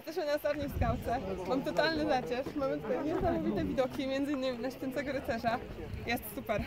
Ja też na Sarni w Skałce. Mam totalny zacież. Mamy tutaj niesamowite widoki, między innymi na Święcego Rycerza. Jest super.